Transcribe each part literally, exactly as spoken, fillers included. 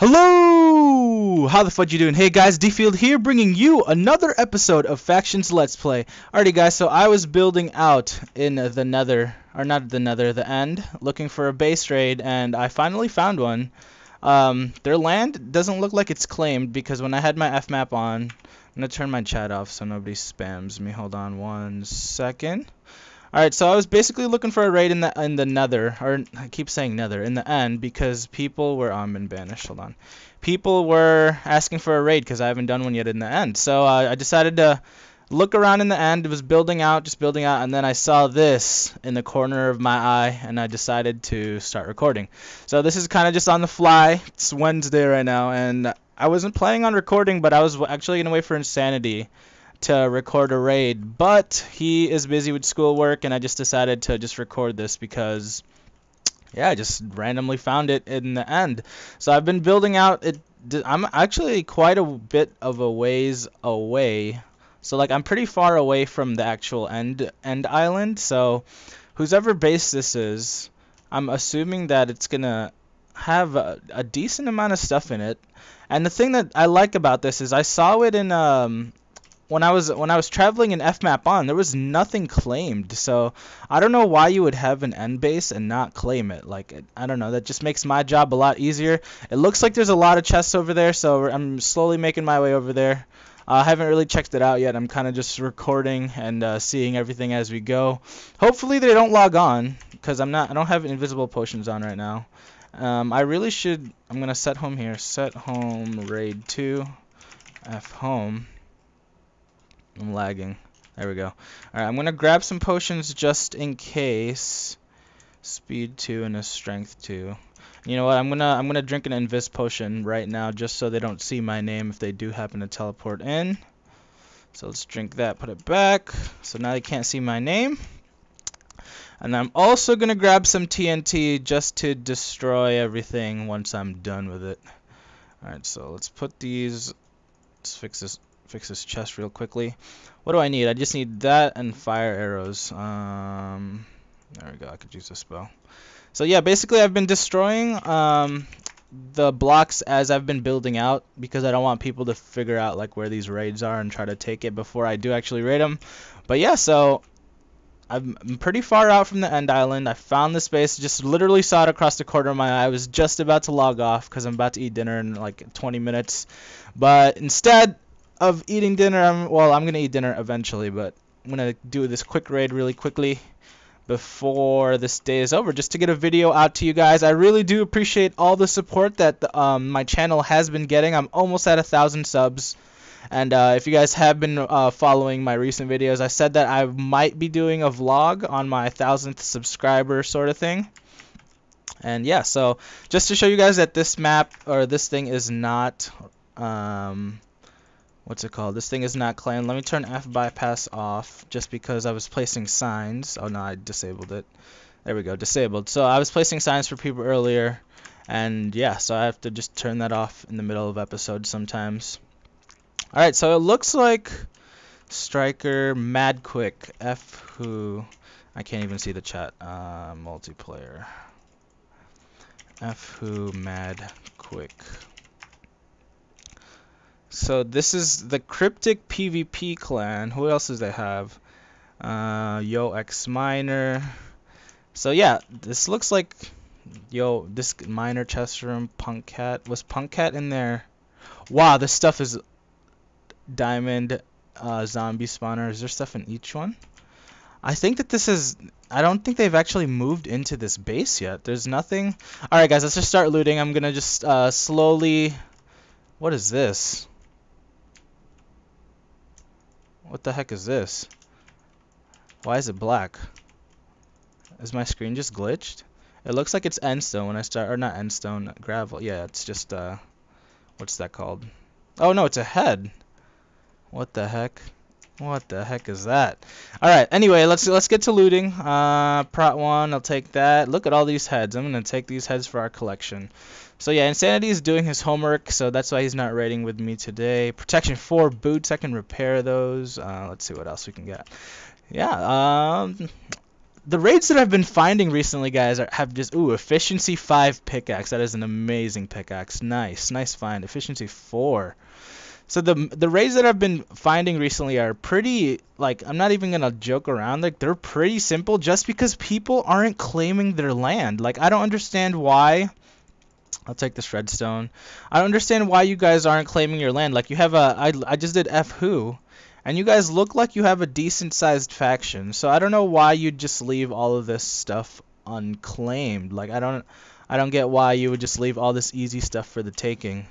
Hello! How the fudge you doing? Hey guys, D-Field here, bringing you another episode of Factions Let's Play. Alrighty guys, so I was building out in the nether, or not the nether, the end, looking for a base raid, and I finally found one. Um, their land doesn't look like it's claimed, because when I had my F map on, I'm gonna turn my chat off so nobody spams me. Hold on one second. Alright, so I was basically looking for a raid in the in the nether, or I keep saying nether, in the end, because people were, oh, I'm been banished, hold on. People were asking for a raid, because I haven't done one yet in the end. So uh, I decided to look around in the end, it was building out, just building out, and then I saw this in the corner of my eye, and I decided to start recording. So this is kind of just on the fly, it's Wednesday right now, and I wasn't planning on recording, but I was actually going to wait for Insanity to record a raid, but he is busy with schoolwork, and I just decided to just record this because, yeah, I just randomly found it in the end. So I've been building out it. I'm actually quite a bit of a ways away, so like I'm pretty far away from the actual end end island. So whoever base this is, I'm assuming that it's gonna have a, a decent amount of stuff in it. And the thing that I like about this is I saw it in um. When I was when I was traveling in F map on, there was nothing claimed, so I don't know why you would have an end base and not claim it. Like, I don't know, that just makes my job a lot easier. It looks like there's a lot of chests over there, so I'm slowly making my way over there. I uh, haven't really checked it out yet. I'm kind of just recording and uh, seeing everything as we go. Hopefully they don't log on, because I'm not I don't have invisible potions on right now. Um, I really should. I'm gonna set home here. Set home raid two, F home. I'm lagging. There we go. Alright, I'm going to grab some potions just in case. Speed two and a strength two. You know what? I'm going to I'm going to drink an invis potion right now just so they don't see my name if they do happen to teleport in. So let's drink that, put it back. So now they can't see my name. And I'm also going to grab some T N T just to destroy everything once I'm done with it. Alright, so let's put these let's fix this Fix this chest real quickly. What do I need? I just need that and fire arrows. Um, there we go. I could use this bow. So yeah, basically I've been destroying um, the blocks as I've been building out because I don't want people to figure out like where these raids are and try to take it before I do actually raid them. But yeah, so I'm pretty far out from the end island. I found the space, just literally saw it across the corner of my eye. I was just about to log off because I'm about to eat dinner in like twenty minutes, but instead of eating dinner, I'm, well, I'm going to eat dinner eventually, but I'm going to do this quick raid really quickly before this day is over, just to get a video out to you guys. I really do appreciate all the support that the, um, my channel has been getting. I'm almost at a thousand subs, and uh, if you guys have been uh, following my recent videos, I said that I might be doing a vlog on my thousandth subscriber sort of thing. And yeah, so just to show you guys that this map, or this thing is not... Um, What's it called? This thing is not claimed. Let me turn F bypass off just because I was placing signs. Oh no, I disabled it. There we go, disabled. So I was placing signs for people earlier, and yeah, so I have to just turn that off in the middle of episodes sometimes. Alright, so it looks like Striker MadQuick F who I can't even see the chat. Uh, multiplayer. F who MadQuick. So this is the Cryptic PvP clan. Who else does they have? Uh, Yo X Miner. So yeah, this looks like Yo this Miner chest room. Punk Cat was Punk Cat in there. Wow, this stuff is diamond uh, zombie spawner. Is there stuff in each one? I think that this is. I don't think they've actually moved into this base yet. There's nothing. All right, guys, let's just start looting. I'm gonna just uh, slowly. What is this? What the heck is this? Why is it black? Is my screen just glitched? It looks like it's endstone when I start, or not endstone, gravel. Yeah, it's just, uh, what's that called? Oh no, it's a head. What the heck? What the heck is that? Alright, anyway, let's let's get to looting. Uh, Prot one, I'll take that. Look at all these heads. I'm going to take these heads for our collection. So yeah, Insanity is doing his homework, so that's why he's not raiding with me today. Protection four boots, I can repair those. Uh, let's see what else we can get. Yeah, um, the raids that I've been finding recently, guys, are, have just... Ooh, Efficiency five pickaxe. That is an amazing pickaxe. Nice. Nice find. Efficiency four. So the the raids that I've been finding recently are pretty... Like, I'm not even going to joke around. Like, they're pretty simple just because people aren't claiming their land. Like, I don't understand why... I'll take this redstone. I don't understand why you guys aren't claiming your land. Like, you have a... I, I just did F who... And you guys look like you have a decent-sized faction, so I don't know why you just leave all of this stuff unclaimed. Like, I don't, I don't get why you would just leave all this easy stuff for the taking.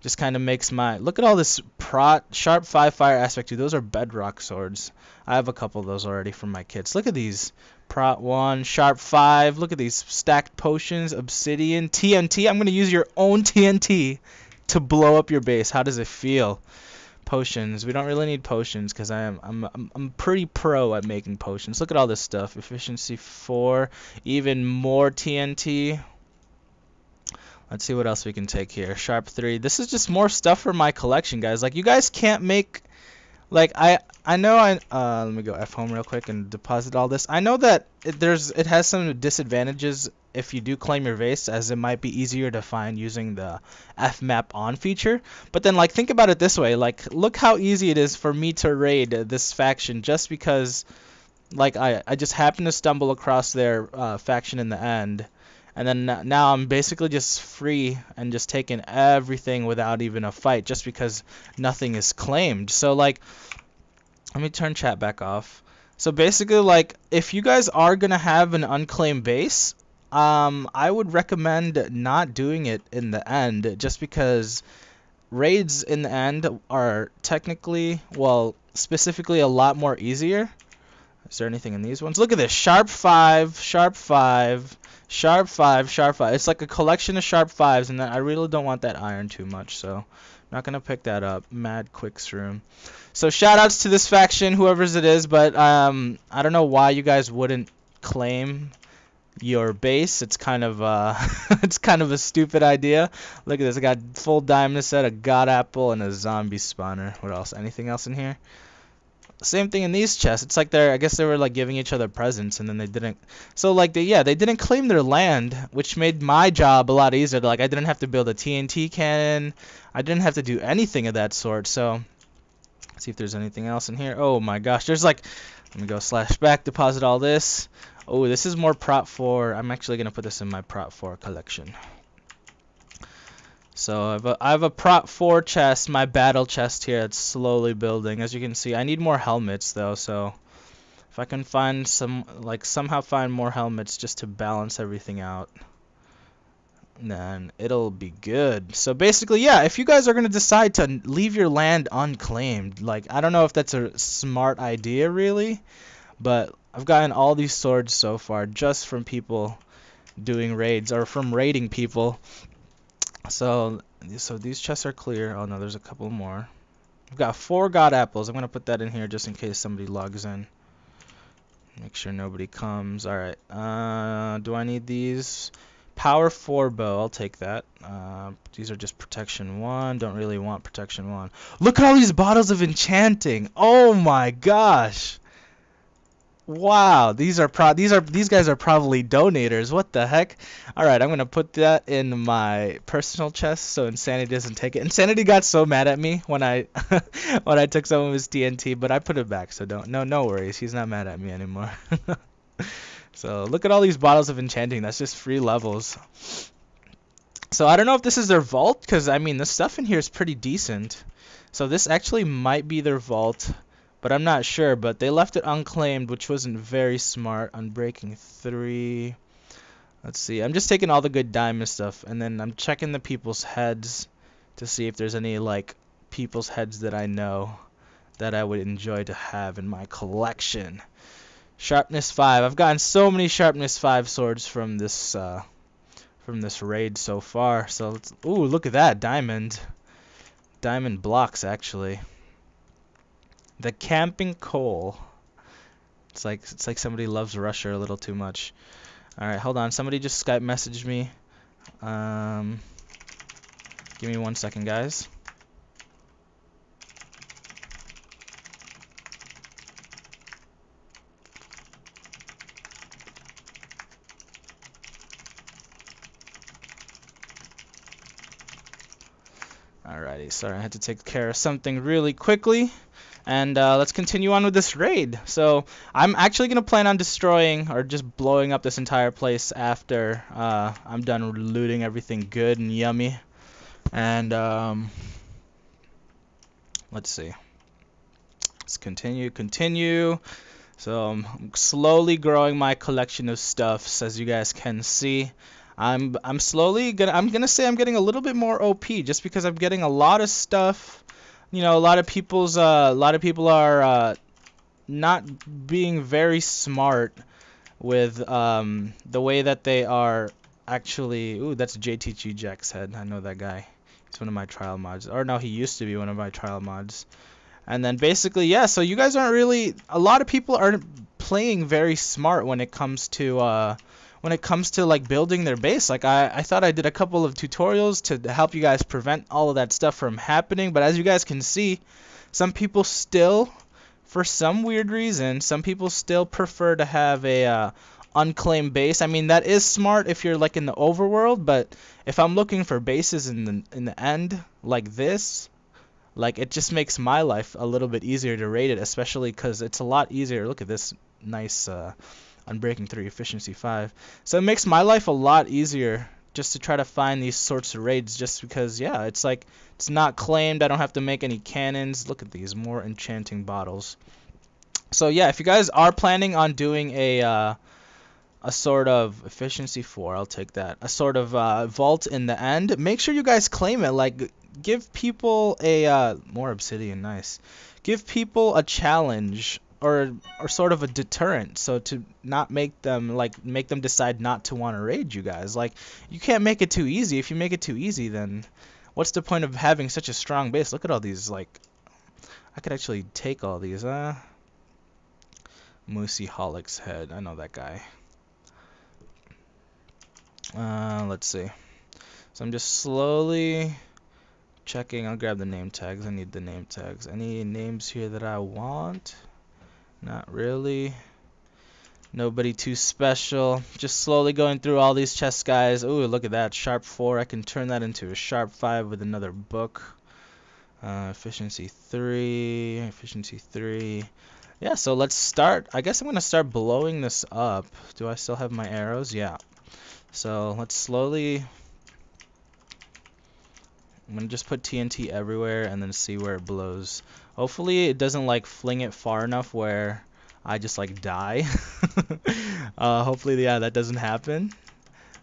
Just kind of makes my... Look at all this prot, sharp five fire aspect two. Those are bedrock swords. I have a couple of those already from my kits. Look at these. Prot one, sharp five. Look at these stacked potions, obsidian, T N T. I'm going to use your own T N T to blow up your base. How does it feel? Potions. We don't really need potions because I am I'm I'm pretty pro at making potions. Look at all this stuff. Efficiency four, even more T N T. Let's see what else we can take here. Sharp three. This is just more stuff for my collection, guys. Like, you guys can't make, like, I I know I uh, let me go F home real quick and deposit all this. I know that it, there's it has some disadvantages if you do claim your base, as it might be easier to find using the F map on feature. But then, like, think about it this way. Like, look how easy it is for me to raid this faction just because, like, I, I just happened to stumble across their uh, faction in the end. And then now I'm basically just free and just taking everything without even a fight just because nothing is claimed. So, like, let me turn chat back off. So basically, like, if you guys are going to have an unclaimed base... Um, I would recommend not doing it in the end, just because raids in the end are technically, well, specifically a lot more easier. Is there anything in these ones? Look at this. Sharp five, sharp five, sharp five, sharp five. It's like a collection of sharp fives, and I really don't want that iron too much, so I'm not going to pick that up. MadQuick's room. So shoutouts to this faction, whoever's it is, but um, I don't know why you guys wouldn't claim... your base. It's kind of uh it's kind of a stupid idea. Look at this. I got full diamond set, a god apple, and a zombie spawner. What else? Anything else in here? Same thing in these chests. It's like they're, I guess they were like giving each other presents, and then they didn't. So like they, yeah, they didn't claim their land, which made my job a lot easier. Like, I didn't have to build a T N T cannon. I didn't have to do anything of that sort. So let's see if there's anything else in here. Oh my gosh, there's like, let me go slash back, deposit all this. Oh, this is more prop four. I'm actually going to put this in my prop four collection. So I have, a, I have a prop four chest, my battle chest here. It's slowly building. As you can see, I need more helmets, though. So if I can find some, like, somehow find more helmets just to balance everything out, then it'll be good. So basically, yeah, if you guys are going to decide to leave your land unclaimed, like, I don't know if that's a smart idea, really, but... I've gotten all these swords so far just from people doing raids or from raiding people. So, so these chests are clear. Oh no, there's a couple more. I've got four god apples. I'm gonna put that in here just in case somebody logs in. Make sure nobody comes. All right. Uh, do I need these? Power four bow. I'll take that. Uh, these are just protection one. Don't really want protection one. Look at all these bottles of enchanting. Oh my gosh. Wow, these are pro these are these guys are probably donators. What the heck? All right, I'm gonna put that in my personal chest so Insanity doesn't take it. Insanity got so mad at me when I when I took some of his T N T, but I put it back, so don't no no worries. He's not mad at me anymore. So look at all these bottles of enchanting. That's just free levels. So I don't know if this is their vault, because I mean the stuff in here is pretty decent. So this actually might be their vault. But I'm not sure, but they left it unclaimed, which wasn't very smart. Unbreaking three. Let's see. I'm just taking all the good diamond stuff, and then I'm checking the people's heads to see if there's any, like, people's heads that I know that I would enjoy to have in my collection. Sharpness five. I've gotten so many sharpness five swords from this uh, from this raid so far. So let's, ooh, look at that. Diamond. Diamond blocks, actually. The camping coal. It's like it's like somebody loves Russia a little too much. All right, hold on. Somebody just Skype messaged me. Um, give me one second, guys. Alrighty, sorry, I had to take care of something really quickly. And uh, let's continue on with this raid. So I'm actually going to plan on destroying or just blowing up this entire place after uh, I'm done looting everything good and yummy. And um, let's see. Let's continue, continue. So I'm slowly growing my collection of stuffs, as you guys can see. I'm I'm slowly gonna I'm gonna say I'm getting a little bit more O P just because I'm getting a lot of stuff. You know, a lot of people's uh, a lot of people are uh, not being very smart with um, the way that they are actually. Ooh, that's J T G Jack's head. I know that guy. He's one of my trial mods, or no, he used to be one of my trial mods. And then basically, yeah. So you guys aren't really. A lot of people aren't playing very smart when it comes to. Uh, When it comes to like building their base, like I, I thought I did a couple of tutorials to help you guys prevent all of that stuff from happening. But as you guys can see, some people still, for some weird reason, some people still prefer to have a uh, unclaimed base. I mean, that is smart if you're like in the overworld, but if I'm looking for bases in the in the end like this, like it just makes my life a little bit easier to raid it, especially because it's a lot easier. Look at this nice. Uh, Unbreaking three, efficiency five. So it makes my life a lot easier just to try to find these sorts of raids just because, yeah, it's like, it's not claimed. I don't have to make any cannons. Look at these, more enchanting bottles. So, yeah, if you guys are planning on doing a, uh, a sort of efficiency four, I'll take that, a sort of uh, vault in the end, make sure you guys claim it. Like, give people a, uh, more obsidian, nice. Give people a challenge. Or, or sort of a deterrent, so to not make them like make them decide not to want to raid you guys. Like, you can't make it too easy. If you make it too easy, then what's the point of having such a strong base? Look at all these. Like, I could actually take all these. Uh, Moosey Holic's head. I know that guy. Uh, let's see. So I'm just slowly checking. I'll grab the name tags. I need the name tags. Any names here that I want? Not really. Nobody too special. Just slowly going through all these chests, guys. Ooh, look at that. Sharp four. I can turn that into a sharp five with another book. Uh, efficiency three. Efficiency three. Yeah, so let's start. I guess I'm going to start blowing this up. Do I still have my arrows? Yeah. So let's slowly... I'm going to just put T N T everywhere and then see where it blows. Hopefully it doesn't like fling it far enough where I just like die. uh, hopefully, yeah, that doesn't happen.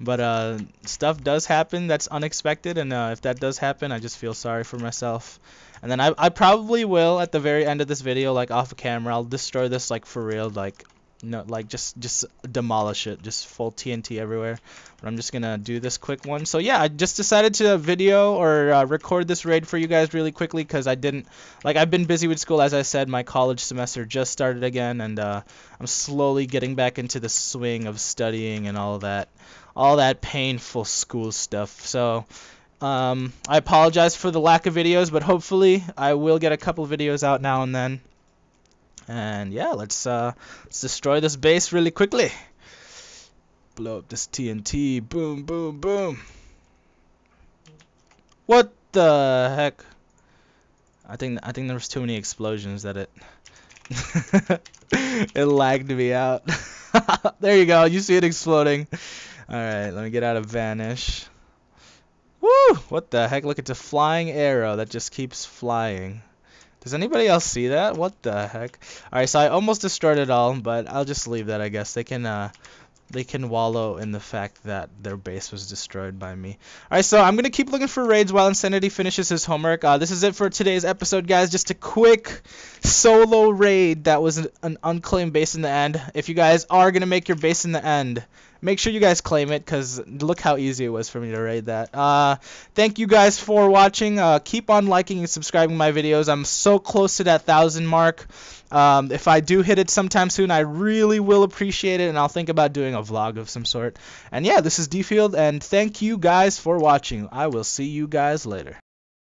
But uh, stuff does happen that's unexpected, and uh, if that does happen, I just feel sorry for myself. And then I, I probably will at the very end of this video, like off camera, I'll destroy this like for real, like no, like just just demolish it, just full T N T everywhere. But I'm just gonna do this quick one. So yeah, I just decided to video or uh, record this raid for you guys really quickly because I didn't like I've been busy with school. As I said, my college semester just started again, and uh, I'm slowly getting back into the swing of studying and all that, all that painful school stuff. So um, I apologize for the lack of videos, but hopefully I will get a couple videos out now and then. And yeah, let's uh, let's destroy this base really quickly. Blow up this T N T. Boom, boom, boom. What the heck? I think I think there was too many explosions that it it lagged me out. There you go. You see it exploding. All right, let me get out of vanish. Woo! What the heck? Look, it's a flying arrow that just keeps flying. Does anybody else see that? What the heck? Alright, so I almost destroyed it all, but I'll just leave that, I guess. They can uh, they can wallow in the fact that their base was destroyed by me. Alright, so I'm going to keep looking for raids while Insanity finishes his homework. Uh, this is it for today's episode, guys. Just a quick solo raid that was an, an unclaimed base in the end. If you guys are going to make your base in the end, make sure you guys claim it, because look how easy it was for me to raid that. Uh, thank you guys for watching. Uh, keep on liking and subscribing my videos. I'm so close to that thousand mark. Um, if I do hit it sometime soon, I really will appreciate it, and I'll think about doing a vlog of some sort. And yeah, this is D-Field, and thank you guys for watching. I will see you guys later.